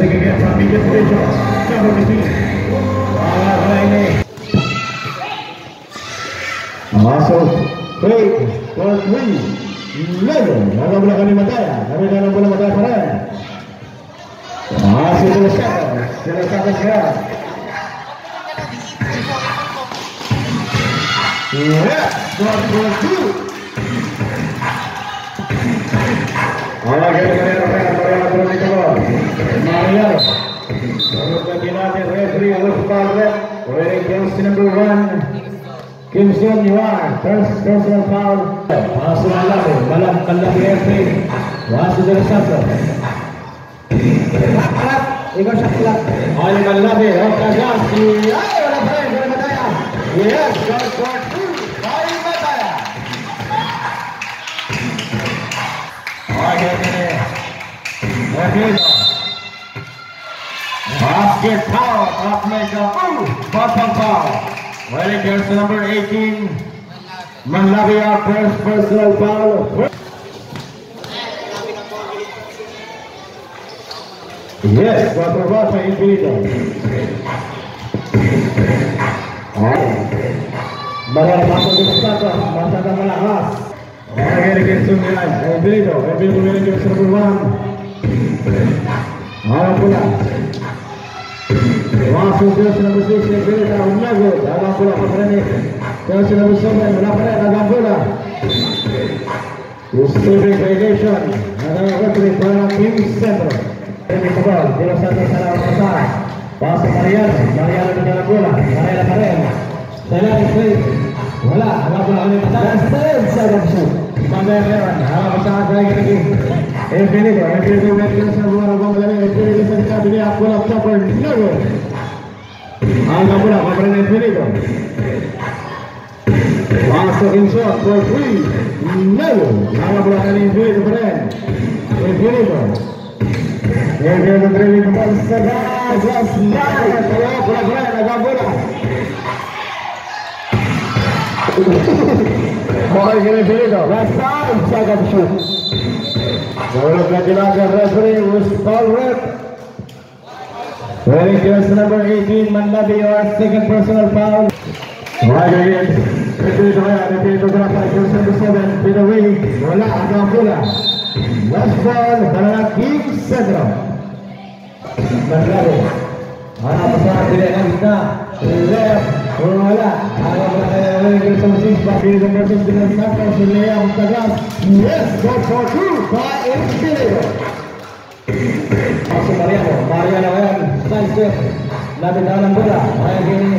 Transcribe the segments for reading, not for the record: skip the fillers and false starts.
second half time, he gets the edge off. Number 15. Masuk. Baik, bola 3. Level. Nama bola kami Mataya. Kami dalam bola Mataya Farah. Masih selesai. Selesai sekarang. Ya, bola 2. Ahora que tener basket foul, up make a bottom foul. Well, it goes to number 18. Manlavia first personal foul. Yes, bottom foul for Infinito. Bagar masuk ke satu, masuk ke melahas. Bagar ke 9, Infinito, Infinito memiliki 10. Awal pula masuk terus nomor 6 Infinito Unlago dalam bola permanen terus nomor 9 melaporkan dalam bola receiving creation adalah retri bola tim Centro ini kebal bola satu salah besar pas Mariano di dalam bola Mariano saya lihat bola awal bola oleh Petar saya sampai Rewan awal besar lagi Infinito, Infinito memiliki sebuah robong dari Infinito serta beli bola topper Unlago. Angkat bola pemain Infinito. Masuk insert for three Unlago. Angkat bola dari Infinito pemain Infinito. Infinito terlihat kembali segar, jelas lari ke bola bola agak bola. Bola Infinito, besar jaga shoot. Bola dilakukan referee with foul red. Wearing jersey number 18 Manlavi or second personal foul. Right again. Referee berapa jersey number 7 Peter Wing. Bola agak bola. Last ball bola King Centro. Manlavi. Mana pesawat tidak ada. Left bola. Yes, go for two by Infinito. Masuk Mariano yang sidestep, lari dalam bola. Main ini,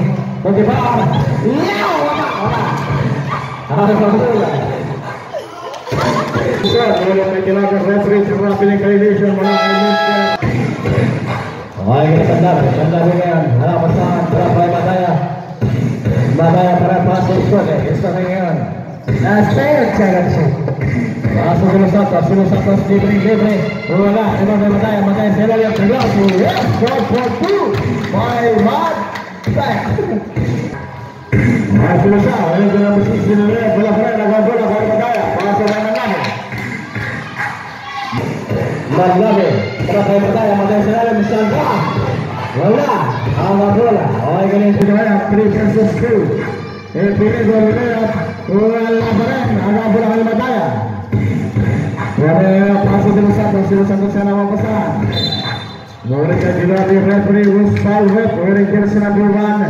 bagi bola. Wow, ada bola. Sekarang bola dilakukan referee setelah pilih kreasi bola. Main ini sandar dengan arah pasangan terbaik Mataya. Mataya terbaik masuk sekolah, istimewa. Nasir jaga sih. Masuk sulu satu diberi. Bola kembali Mataya sebelah yang tergelar. Yes, satu, by Mat. Masuk besar, ini dalam posisi ini bola keren agak bola kembali Mataya. Masuk dengan lagi. Lagi, kembali Mataya sebelah bisa bola. Bola, awal bola. Oh ini sudah ada free versus two. Ini bola. Labaran agak bola oleh Mataya. Pasal satu sana mau pesan. Mereka juga di referee with foul web. Mereka senang berban.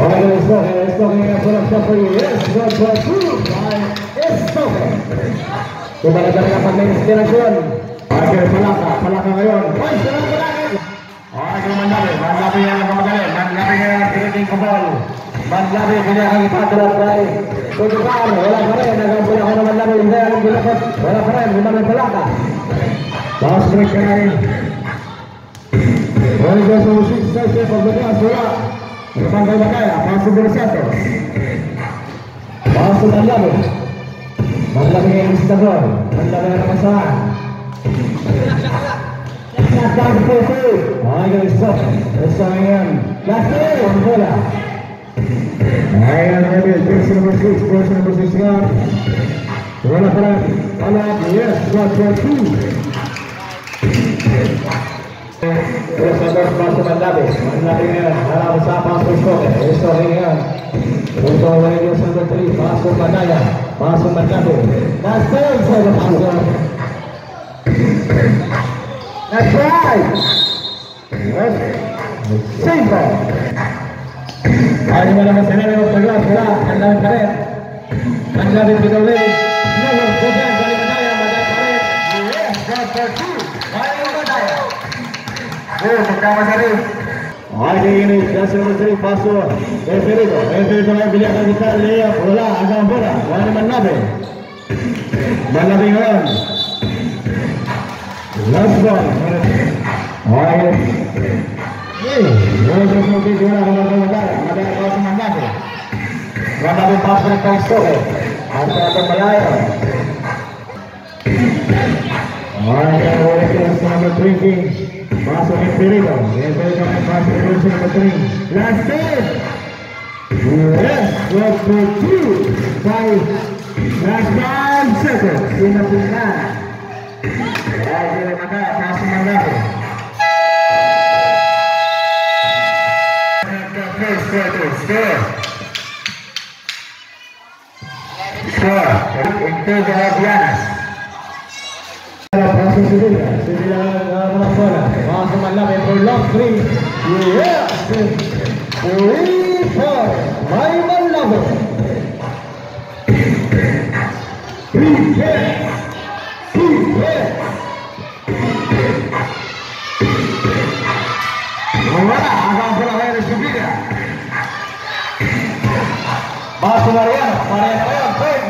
Oleh Estok yang bola siapa ini? Estok satu. Estok. Coba kita lihat main inspirasian. Akhir pelaka kayon. Manlavi yang kembali, Manlavi yang kiri kembali, Manlavi punya kaki patah baik. Tukar, bola keren, agak punya orang Manlavi yang dilakukan, bola keren, kembali belakang. Pas berkali, bola solusi sesi pembelian bola, sampai Mataya masuk bersatu, masuk Manlavi, Manlavi yang stabil, Manlavi yang masalah. Datang ke sini. Ayo stop. Sayang. Lasir bola. Ayo ambil jersey nomor 6, jersey nomor 6. Bola para Dias Wajahku. Terus masuk mendabe, menarinya dalam sahabat Rusko, historinya. Rusko lainnya sampai teri masuk mendabe, masuk mendabe. Nasir saya masuk. Nasir. Centro. Hari malam saya lewat keluar bola anda kare, anda dipikirkan. Hari ini kasih menteri pasur, Espirito yang bilang kita lihat bola agak bola, mana menabe, mana bingung, langsung, hari, langsung mungkin juara bola, ada langsung menabe, mana bin pasur pasur, ada melayang. Orang boleh teruskan bertrinki, masuk Espirito, Espirito masuk teruskan bertrinki. Lantas, yes, what do you say? Lantas, satu, lima puluh. Lagi maka masuk mandor. Satu, skor, skor untuk Diana.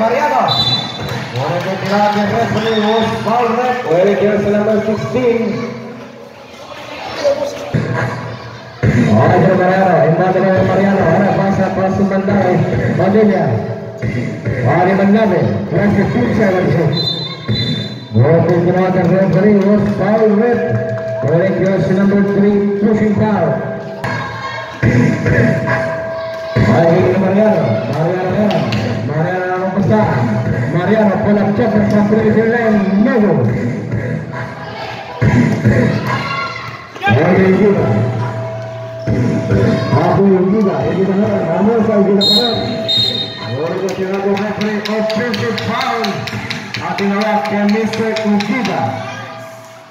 Mariano. Orang bergerak yang terus melihat ball red. Oleh dia selama 16. Orang bergerak, empat orang Mariano. Orang pasang pasang bandar, bandingnya. Orang bandingnya, orang kecil lagi. Orang bergerak yang terus melihat ball red. Oleh dia selama 3 pushing ball. Baik Mariano, Mariano besar. Mariano pelak cepat sampai di lane maju. Hari juga, aku juga. Ini benar, kamu saya juga benar. Orang kita boleh play offensive foul. Hati nara kemisai juga.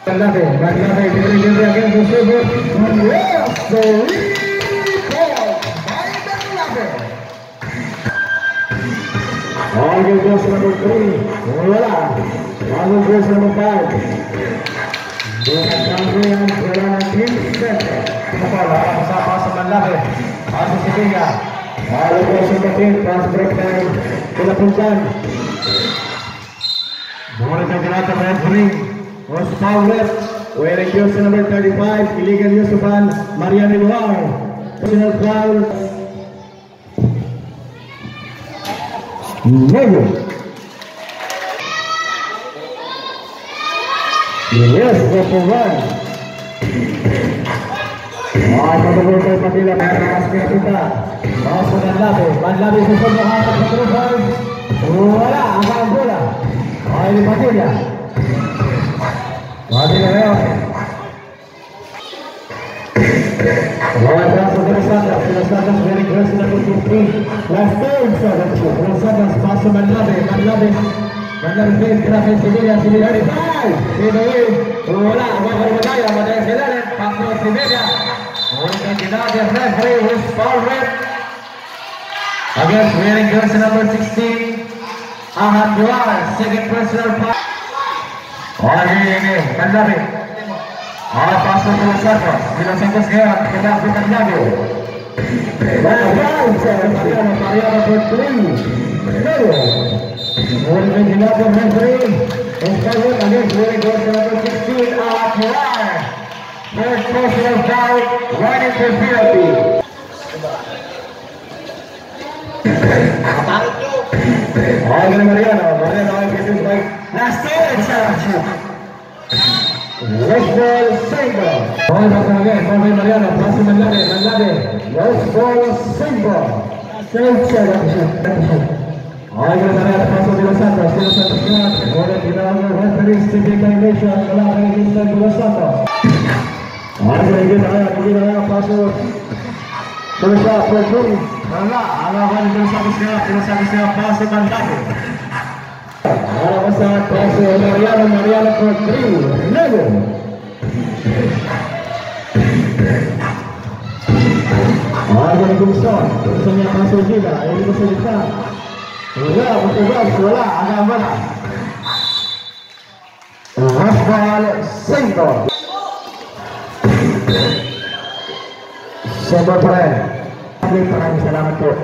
Terlebih dari dia akan tersebut. Yes, sorry. Orang yang selalu beri, bola, orang yang selalu baik. Bukan kami yang berani timset. Kepala siapa semangat? Masih setia. Orang yang seperti transfer dari pelakukan. Bola tergerak terberi. Os Paulet, orang yang selalu 35 illegal Yusupan, Mariano Luar, Channel Paul. Nego. Yes, Gopovan. Masuk beberapa kali lagi masuk kita. Masuk bandar susun berharap keterusan. Bola, akan bola. Ini pakai dia. Pakai dia. Bola Sadas dari kelas 123, last time sadas, sadas masuk bandar terakhir Siberia, dari side, ini bola bawa bola pada selain pasir Siberia, mereka tidak ada referee who's foul red, against wearing jersey number 16, Ahmad Duar, second personal foul, ini bandar, pasir sadas, bila sadas gerak tidak bukan lagi. Mariano bertemu, Mariano. Orang bergerak bertemu. Eskalasi agak lebih bergerak kecil alat luar. First personal foul, one penalty. Orang Mariano itu baik. Nasir Saracen. West ball single. Orang bergerak, orang Mariano masih mendarat. West ball single. Centro. Ini sudah, sudah, sudah, ada mana? Rafael Centro. Sobat pren, kami pernah selamat tuh.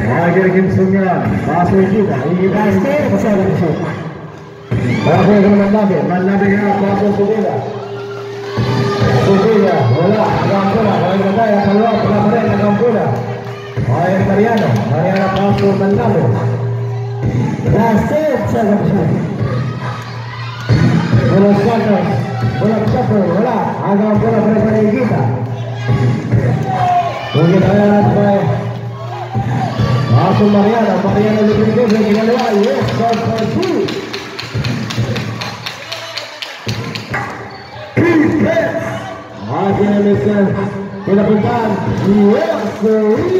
Akhir game semua, masih juga. Ini pasti besar besar. Rafael mana dia masuk sudah. Sudah, bola, bola, bola yang keluar, bola yang keluar. Oleh Mariano, Mariano palsu mendalu. Rasid sangat besar. Bola soccer, bola soccer, bola agak bola berada kita. Mungkin ada lagi. Palsu Mariano, Mariano lebih besar kita lewat. Yes, soccer two. Yes, akhirnya besar. Kita berikan yes three.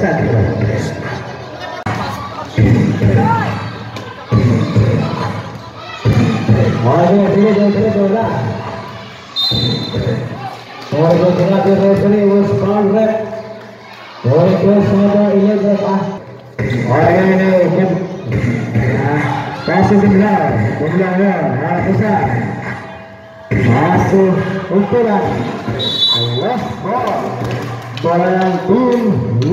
Centro. Masuk umpulan left ball, bola yang tinggi.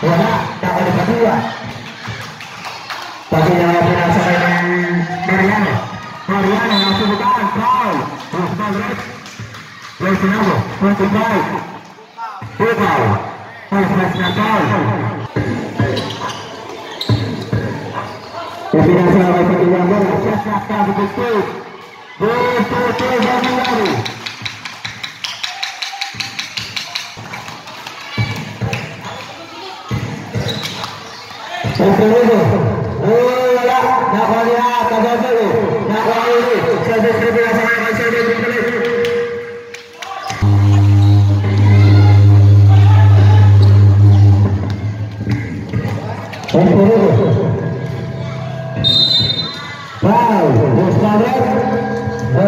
Bola Wow, Bandar Pina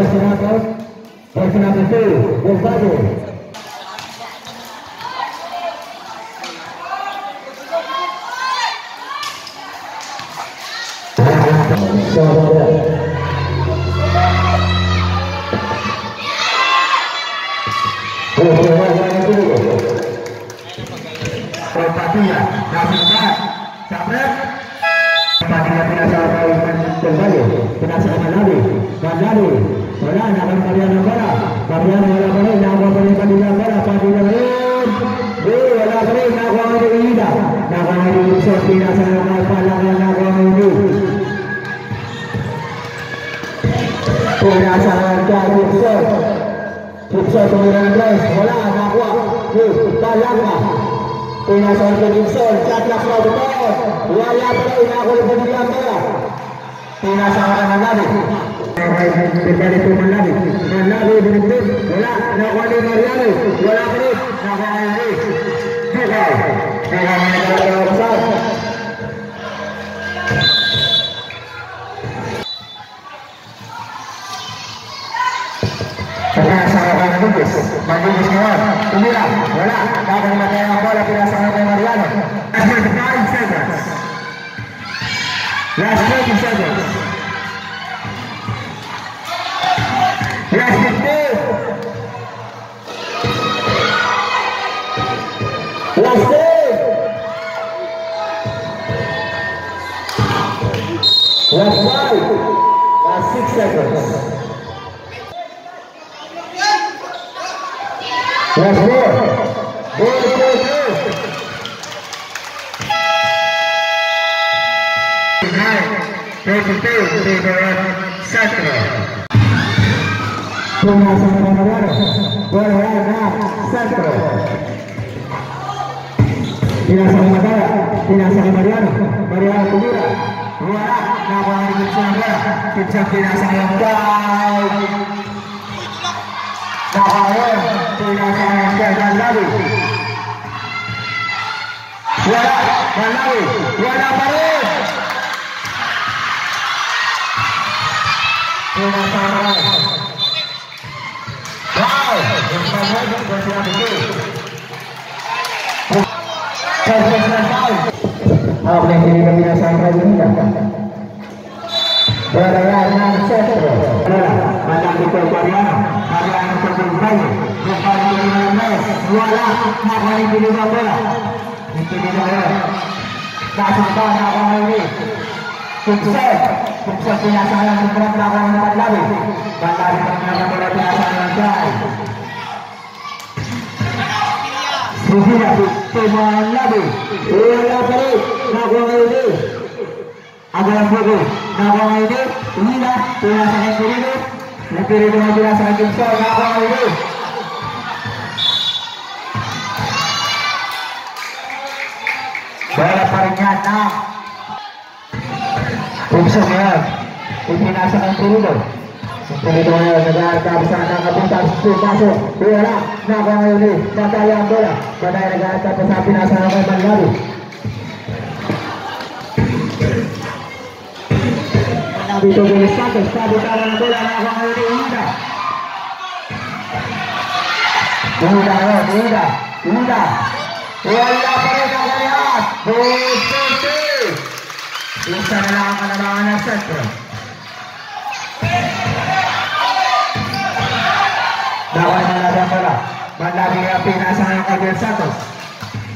Sangat Agil Santos.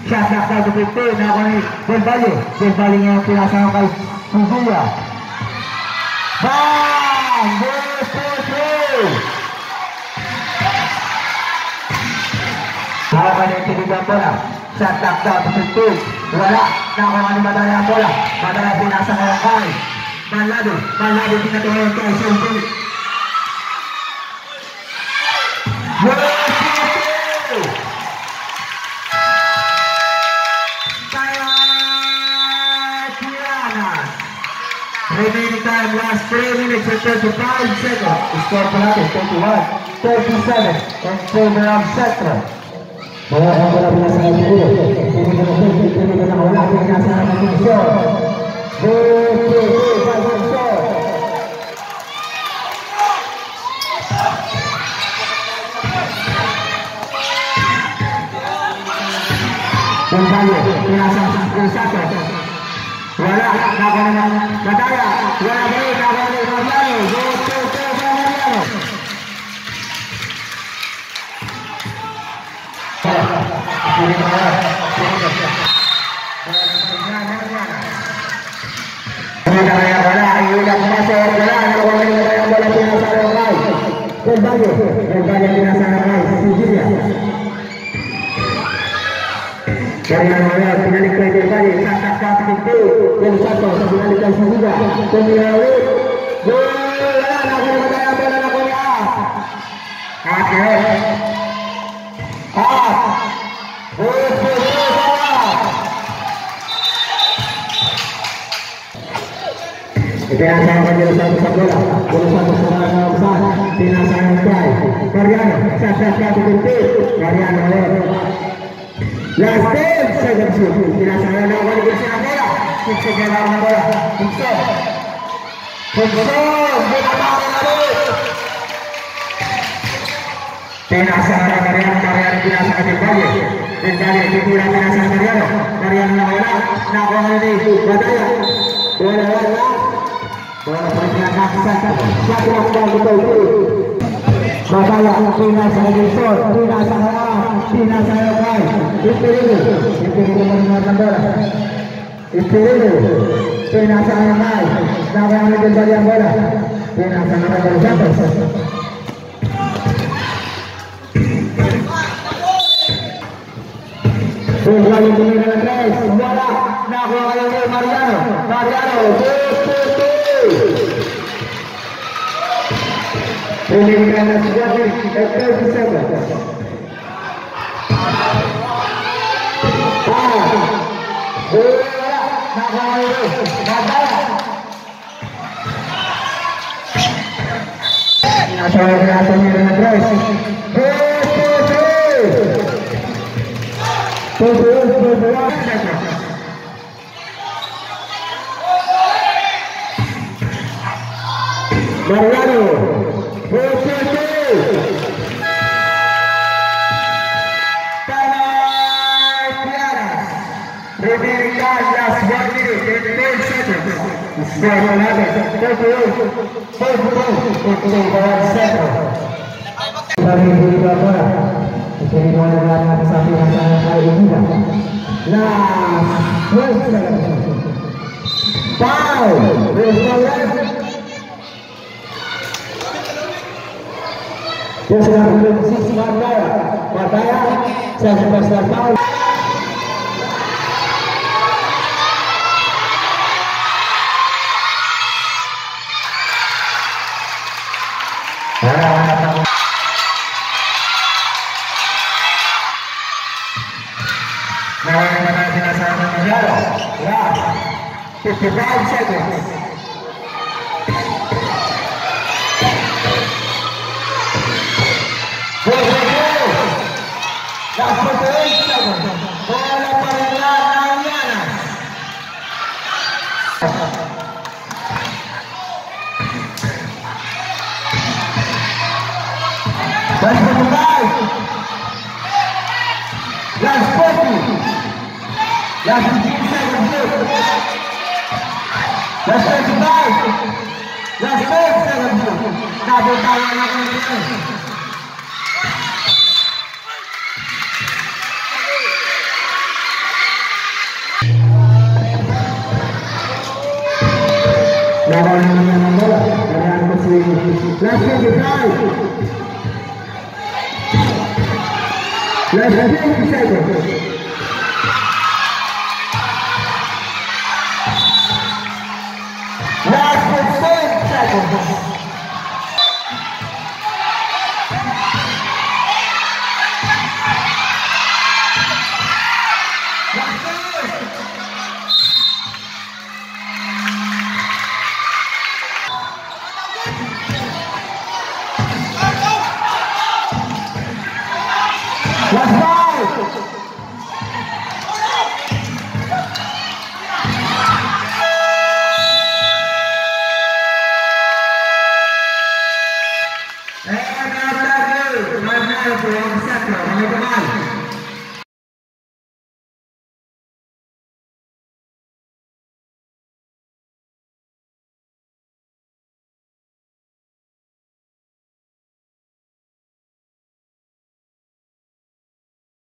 Siap-siap begitu, nakoni berbalik yang kali kubuya. Bang, yang tidak bola, siap-siap begitu. Bola, nakoni badannya bola, badannya binasa yang kali. Maladu kita turun ke sini. Remaining time, last 3 minutes and 35 seconds. Score penalti 31-37 in favor of Centro. Last 5 seconds. Let's go. Last 10 seconds.